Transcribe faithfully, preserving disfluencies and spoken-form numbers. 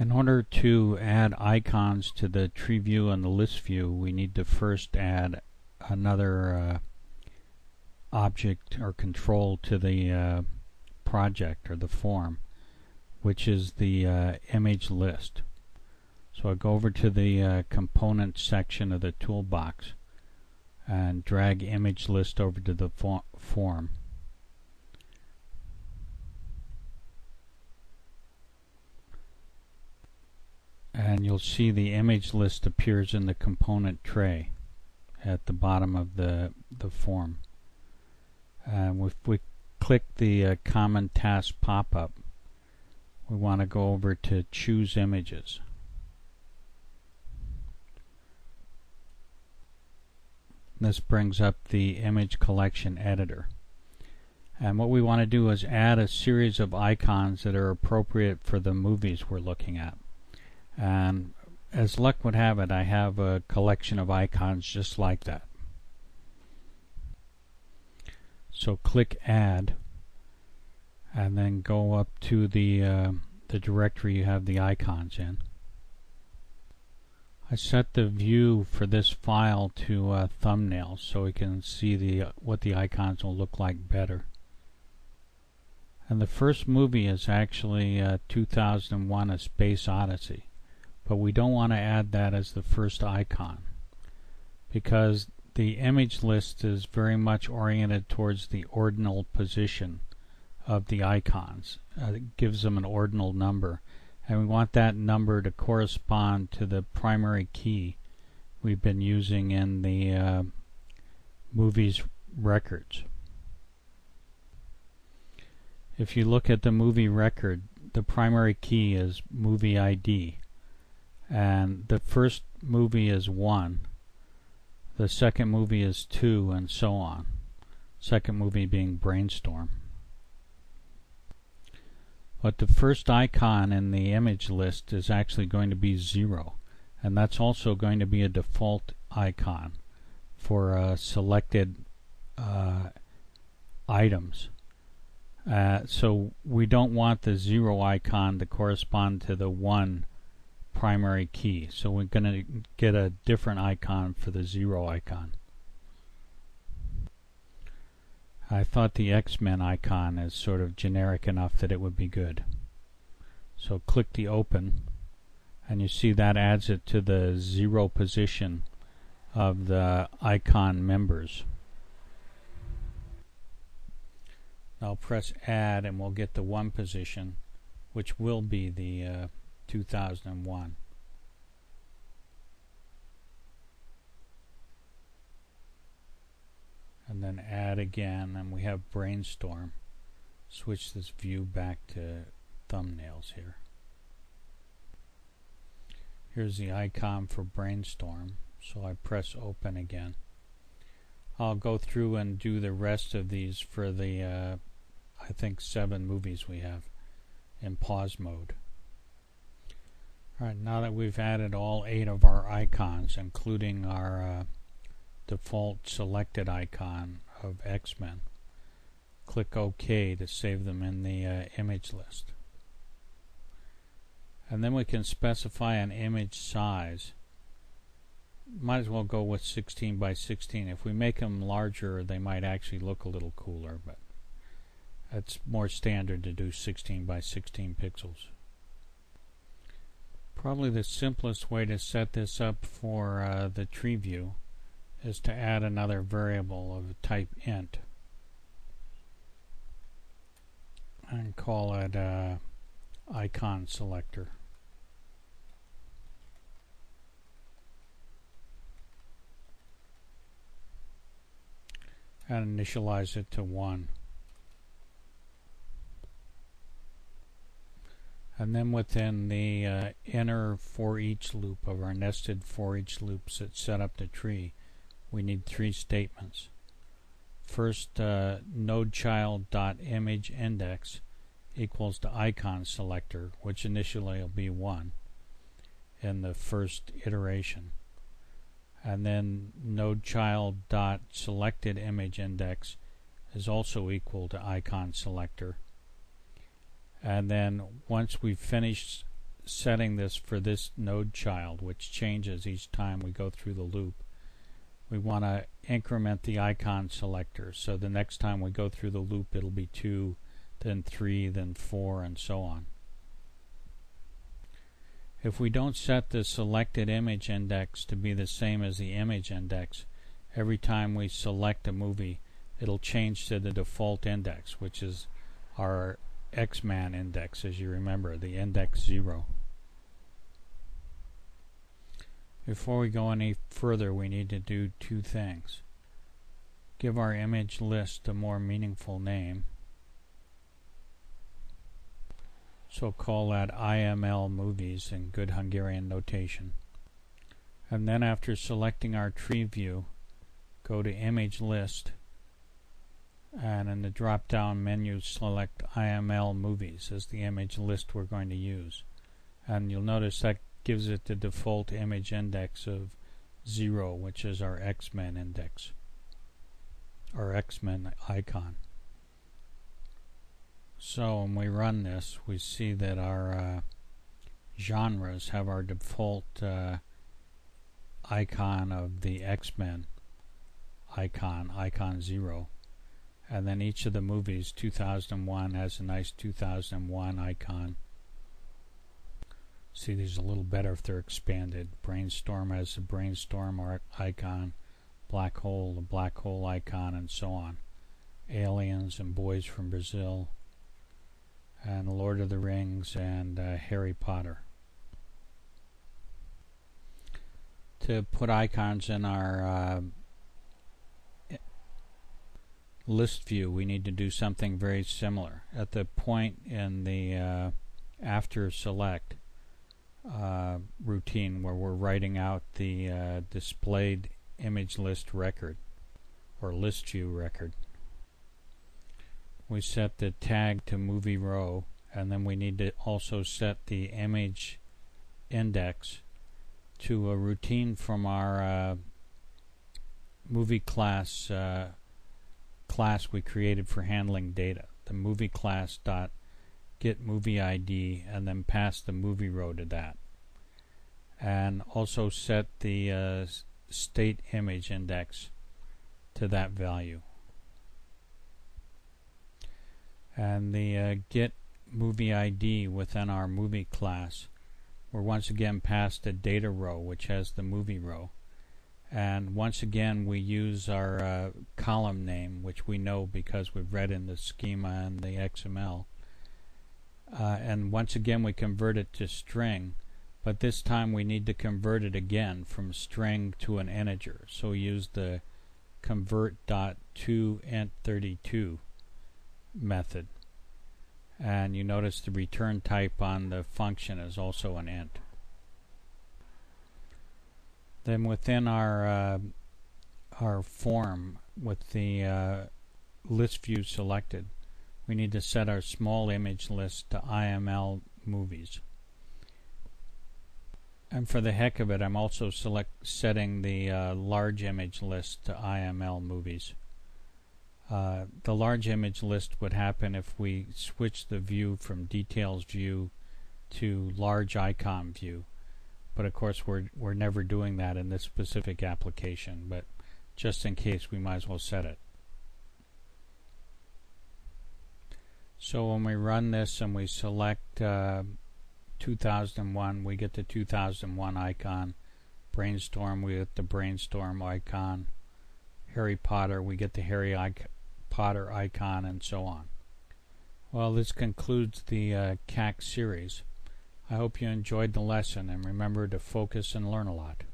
In order to add icons to the tree view and the list view, we need to first add another uh, object or control to the uh, project or the form, which is the uh, image list. So I'll go over to the uh, component section of the toolbox and drag image list over to the fo form. And you'll see the image list appears in the component tray at the bottom of the, the form. And if we click the uh, common task pop-up, we want to go over to choose images. This brings up the image collection editor. And what we want to do is add a series of icons that are appropriate for the movies we're looking at. And as luck would have it, I have a collection of icons just like that. So click Add, and then go up to the uh, the directory you have the icons in. I set the view for this file to uh, thumbnail so we can see the uh, what the icons will look like better. And the first movie is actually uh, two thousand one: A Space Odyssey, but we don't want to add that as the first icon because the image list is very much oriented towards the ordinal position of the icons. Uh, it gives them an ordinal number, and we want that number to correspond to the primary key we've been using in the uh, movie's records. If you look at the movie record, the primary key is movie I D, and the first movie is one, the second movie is two, and so on. Second movie being Brainstorm. But the first icon in the image list is actually going to be zero, and that's also going to be a default icon for uh, selected uh, items. Uh, so we don't want the zero icon to correspond to the one primary key, so we're going to get a different icon for the zero icon. I thought the X-Men icon is sort of generic enough that it would be good. So click the open, and you see that adds it to the zero position of the icon members. I'll press add and we'll get the one position, which will be the uh, two thousand one. And then add again, and we have Brainstorm. Switch this view back to thumbnails here. Here's the icon for Brainstorm, so I press open again. I'll go through and do the rest of these for the uh, I think seven movies we have in pause mode. Alright, now that we've added all eight of our icons, including our uh, default selected icon of X-Men, click OK to save them in the uh, image list. And then we can specify an image size. Might as well go with sixteen by sixteen. If we make them larger, they might actually look a little cooler, but it's more standard to do sixteen by sixteen pixels. Probably the simplest way to set this up for uh, the tree view is to add another variable of type int and call it uh, icon selector. And initialize it to one. And then within the uh, inner for each loop of our nested for each loops that set up the tree, we need three statements. First, uh, nodechild.imageIndex equals to icon selector, which initially will be one in the first iteration. And then nodechild.selectedImageIndex is also equal to icon selector. And then once we've finished setting this for this node child, which changes each time we go through the loop. We want to increment the icon selector, so the next time we go through the loop it'll be two, then three, then four, and so on. If we don't set the selected image index to be the same as the image index, every time we select a movie it'll change to the default index, which is our X-Men index, as you remember, the index zero. Before we go any further, we need to do two things. Give our image list a more meaningful name. So call that I M L movies in good Hungarian notation. And then after selecting our tree view, go to image list, and in the drop down menu select I M L movies as the image list we're going to use. And you'll notice that gives it the default image index of zero, which is our X-Men index, our X-Men icon. So when we run this, we see that our uh, genres have our default uh, icon of the X-Men icon, icon zero. And then each of the movies, two thousand one has a nice two thousand one icon. See, these are a little better if they're expanded. Brainstorm has the Brainstorm icon, Black Hole, the Black Hole icon, and so on. Aliens and Boys from Brazil, and Lord of the Rings, and uh, Harry Potter. To put icons in our uh, list view, we need to do something very similar. At the point in the uh, after select uh, routine where we're writing out the uh, displayed image list record or list view record, we set the tag to movie row, and then we need to also set the image index to a routine from our uh, movie class uh, class we created for handling data, the movie class dot get movie I D, and then pass the movie row to that, and also set the uh, state image index to that value. And the uh, get movie I D within our movie class, we're once again passed the data row, which has the movie row. And once again we use our uh, column name, which we know because we've read in the schema and the X M L, uh, and once again we convert it to string, but this time we need to convert it again from string to an integer, so we use the Convert.ToInt thirty-two method, and you notice the return type on the function is also an int. Then within our uh, our form with the uh, list view selected, we need to set our small image list to I M L movies. And for the heck of it, I'm also select setting the uh, large image list to I M L movies. Uh, the large image list would happen if we switch the view from details view to large icon view. But of course we're, we're never doing that in this specific application, but just in case we might as well set it. So when we run this and we select uh, two thousand one, we get the two thousand one icon. Brainstorm, we get the Brainstorm icon. Harry Potter, we get the Harry Potter icon, and so on. Well, this concludes the uh, C A C series. I hope you enjoyed the lesson, and remember to focus and learn a lot.